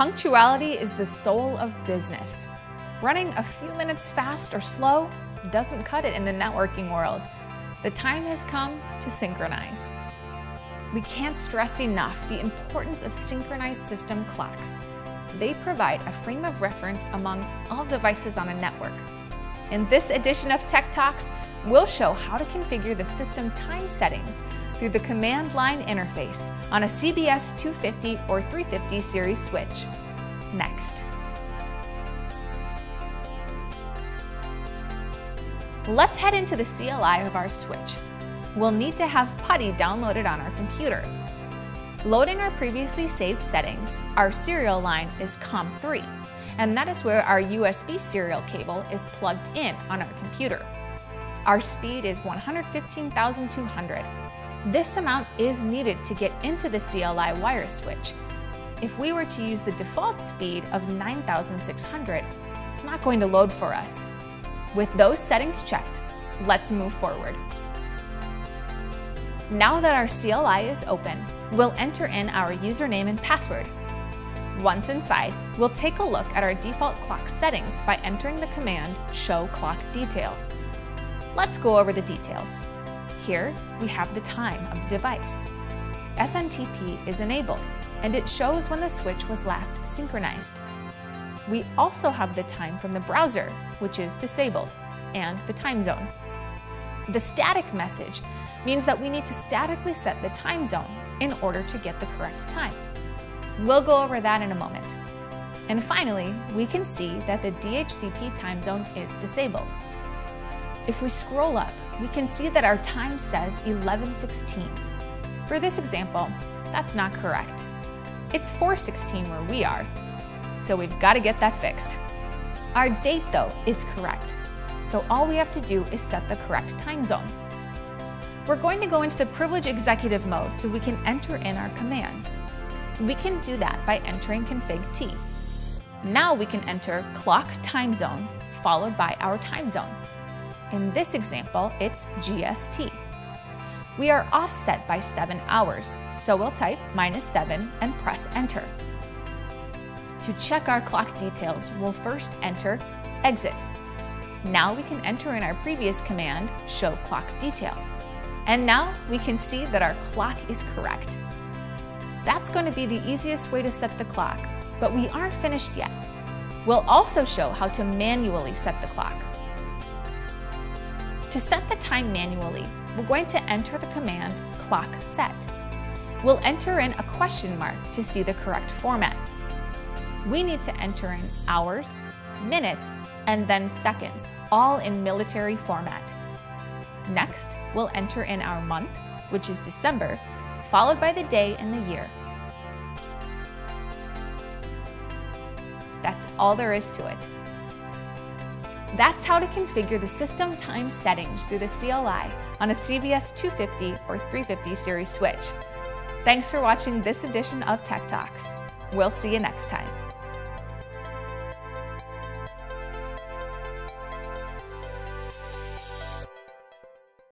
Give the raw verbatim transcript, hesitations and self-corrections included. Punctuality is the soul of business. Running a few minutes fast or slow doesn't cut it in the networking world. The time has come to synchronize. We can't stress enough the importance of synchronized system clocks. They provide a frame of reference among all devices on a network. In this edition of Tech Talks, we'll show how to configure the system time settings through the command line interface on a C B S two fifty or three fifty series switch. Next. Let's head into the C L I of our switch. We'll need to have PuTTY downloaded on our computer. Loading our previously saved settings, our serial line is C O M three, and that is where our U S B serial cable is plugged in on our computer. Our speed is one hundred fifteen thousand two hundred. This amount is needed to get into the C L I wire switch. If we were to use the default speed of nine thousand six hundred, it's not going to load for us. With those settings checked, let's move forward. Now that our C L I is open, we'll enter in our username and password. Once inside, we'll take a look at our default clock settings by entering the command show clock detail. Let's go over the details. Here, we have the time of the device. S N T P is enabled, and it shows when the switch was last synchronized. We also have the time from the browser, which is disabled, and the time zone. The static message means that we need to statically set the time zone in order to get the correct time. We'll go over that in a moment. And finally, we can see that the D H C P time zone is disabled. If we scroll up, we can see that our time says eleven sixteen. For this example, that's not correct. It's four sixteen where we are, so we've got to get that fixed. Our date, though, is correct, so all we have to do is set the correct time zone. We're going to go into the privilege executive mode so we can enter in our commands. We can do that by entering config T. Now we can enter clock time zone followed by our time zone. In this example, it's G S T. We are offset by seven hours, so we'll type minus seven and press enter. To check our clock details, we'll first enter exit. Now we can enter in our previous command, show clock detail. And now we can see that our clock is correct. That's going to be the easiest way to set the clock, but we aren't finished yet. We'll also show how to manually set the clock. To set the time manually, we're going to enter the command clock set. We'll enter in a question mark to see the correct format. We need to enter in hours, minutes, and then seconds, all in military format. Next, we'll enter in our month, which is December, followed by the day and the year. That's all there is to it. That's how to configure the system time settings through the C L I on a C B S two fifty or three fifty series switch. Thanks for watching this edition of Tech Talks. We'll see you next time.